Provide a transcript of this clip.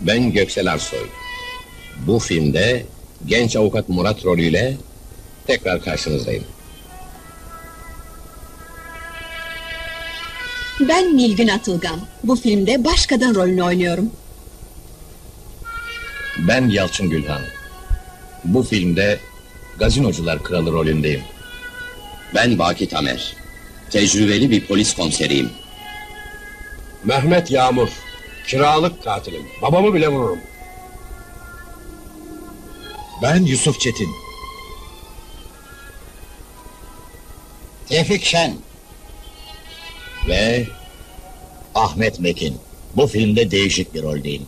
Ben Göksel Arsoy. Bu filmde genç avukat Murat rolüyle tekrar karşınızdayım. Ben Nilgün Atılgan. Bu filmde baş kadın rolünü oynuyorum. Ben Yalçın Gülhan. Bu filmde gazinocular kralı rolündeyim. Ben Baki Tamer. Tecrübeli bir polis komiseriyim. Mehmet Yağmur. Kiralık katilim. Babamı bile vururum. Ben Yusuf Çetin. Efik Sen. Ve Ahmet Mekin. Bu filmde değişik bir roldeyim.